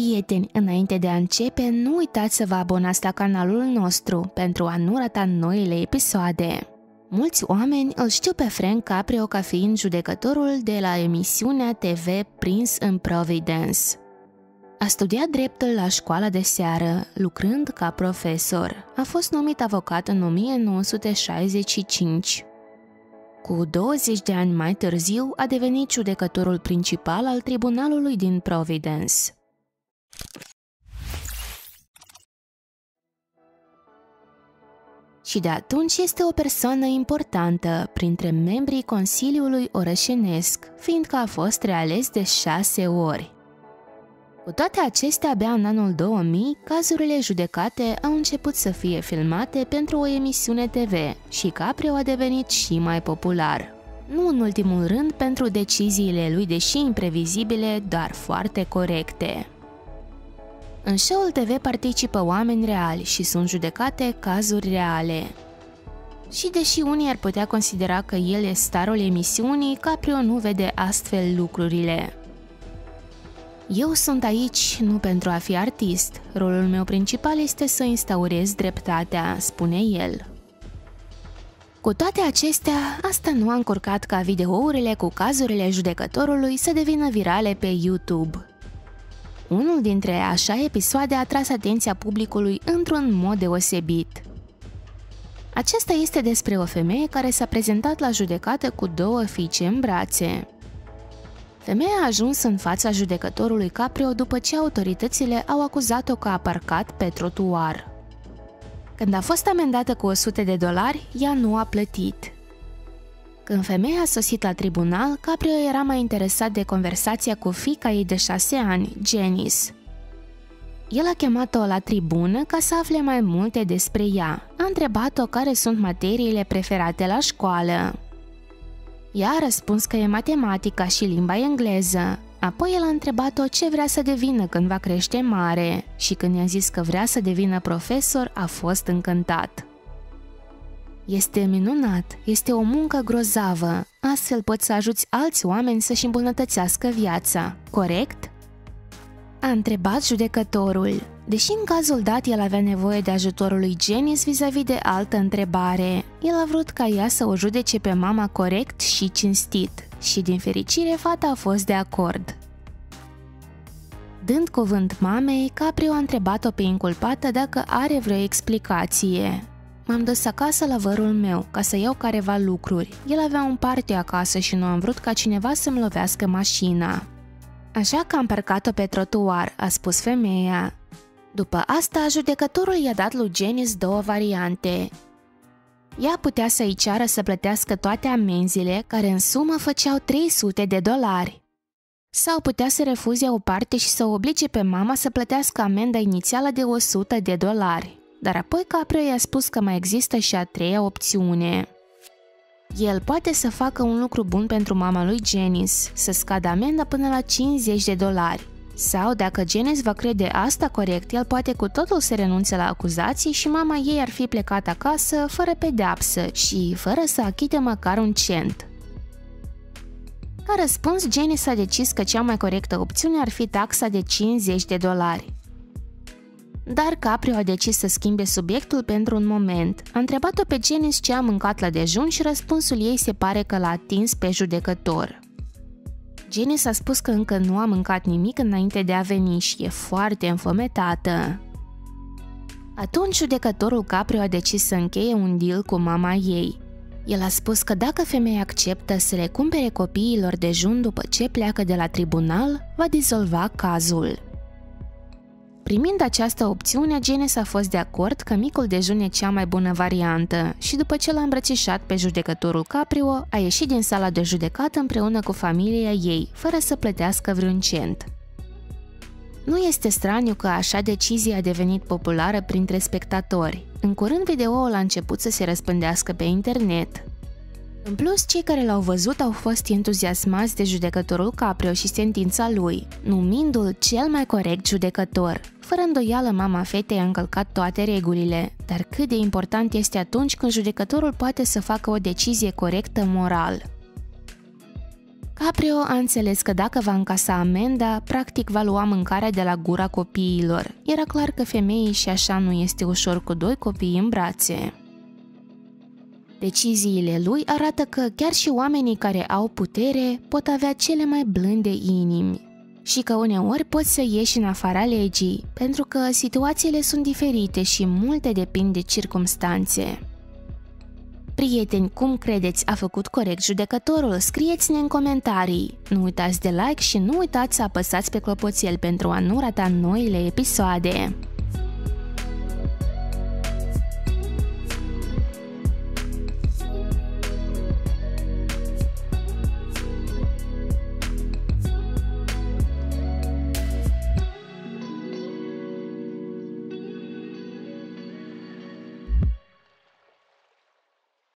Prieteni, înainte de a începe, nu uitați să vă abonați la canalul nostru pentru a nu rata noile episoade. Mulți oameni îl știu pe Frank Caprio ca fiind judecătorul de la emisiunea TV Prince în Providence. A studiat dreptul la școala de seară, lucrând ca profesor. A fost numit avocat în 1965. Cu 20 de ani mai târziu, a devenit judecătorul principal al tribunalului din Providence. Și de atunci este o persoană importantă printre membrii Consiliului Orășenesc, fiindcă a fost reales de 6 ori. Cu toate acestea, abia în anul 2000, cazurile judecate au început să fie filmate pentru o emisiune TV și Caprio a devenit și mai popular. Nu în ultimul rând pentru deciziile lui, deși imprevizibile, dar foarte corecte. În show-ul TV participă oameni reali și sunt judecate cazuri reale. Și deși unii ar putea considera că el e starul emisiunii, Caprio nu vede astfel lucrurile. Eu sunt aici nu pentru a fi artist, rolul meu principal este să instaurez dreptatea, spune el. Cu toate acestea, asta nu a încurcat ca videourile cu cazurile judecătorului să devină virale pe YouTube. Unul dintre așa episoade a atras atenția publicului într-un mod deosebit. Acesta este despre o femeie care s-a prezentat la judecată cu 2 fiice în brațe. Femeia a ajuns în fața judecătorului Caprio după ce autoritățile au acuzat-o că a parcat pe trotuar. Când a fost amendată cu $100, ea nu a plătit. Când femeia a sosit la tribunal, Caprio era mai interesat de conversația cu fiica ei de 6 ani, Janice. El a chemat-o la tribună ca să afle mai multe despre ea. A întrebat-o care sunt materiile preferate la școală. Ea a răspuns că e matematica și limba engleză. Apoi el a întrebat-o ce vrea să devină când va crește mare și când i-a zis că vrea să devină profesor, a fost încântat. Este minunat, este o muncă grozavă, astfel poți să ajuți alți oameni să-și îmbunătățească viața, corect? A întrebat judecătorul, deși în cazul dat el avea nevoie de ajutorul lui Janice vis-a-vis de altă întrebare. El a vrut ca ea să o judece pe mama corect și cinstit și din fericire fata a fost de acord. Dând cuvânt mamei, Caprio a întrebat-o pe inculpată dacă are vreo explicație. M-am dus acasă la vărul meu ca să iau careva lucruri. El avea un party acasă și nu am vrut ca cineva să-mi lovească mașina. Așa că am parcat-o pe trotuar, a spus femeia. După asta, judecătorul i-a dat lui Janice 2 variante. Ea putea să-i ceară să plătească toate amenzile, care în sumă făceau $300. Sau putea să refuze o parte și să o oblige pe mama să plătească amenda inițială de $100. Dar apoi Caprio i-a spus că mai există și a 3-a opțiune. El poate să facă un lucru bun pentru mama lui Janice, să scadă amenda până la $50. Sau, dacă Janice va crede asta corect, el poate cu totul să renunțe la acuzații și mama ei ar fi plecat acasă fără pedeapsă și fără să achite măcar un cent. Ca răspuns, Janice a decis că cea mai corectă opțiune ar fi taxa de $50. Dar Caprio a decis să schimbe subiectul pentru un moment. A întrebat-o pe Janice ce a mâncat la dejun și răspunsul ei se pare că l-a atins pe judecător. Janice a spus că încă nu a mâncat nimic înainte de a veni și e foarte înfometată. Atunci judecătorul Caprio a decis să încheie un deal cu mama ei. El a spus că dacă femeia acceptă să le cumpere copiilor dejun după ce pleacă de la tribunal, va dizolva cazul. Primind această opțiune, Janice a fost de acord că micul dejun e cea mai bună variantă și după ce l-a îmbrățișat pe judecătorul Caprio, a ieșit din sala de judecată împreună cu familia ei, fără să plătească vreun cent. Nu este straniu că așa decizia a devenit populară printre spectatori. În curând, videoul a început să se răspândească pe internet. În plus, cei care l-au văzut au fost entuziasmați de judecătorul Caprio și sentința lui, numindu-l cel mai corect judecător. Fără îndoială, mama fetei a încălcat toate regulile, dar cât de important este atunci când judecătorul poate să facă o decizie corectă moral. Caprio a înțeles că dacă va încasa amenda, practic va lua mâncarea de la gura copiilor. Era clar că femeii și așa nu este ușor cu doi copii în brațe. Deciziile lui arată că chiar și oamenii care au putere pot avea cele mai blânde inimi. Și că uneori poți să ieși în afara legii, pentru că situațiile sunt diferite și multe depind de circumstanțe. Prieteni, cum credeți a făcut corect judecătorul? Scrieți-ne în comentarii! Nu uitați de like și nu uitați să apăsați pe clopoțel pentru a nu rata noile episoade!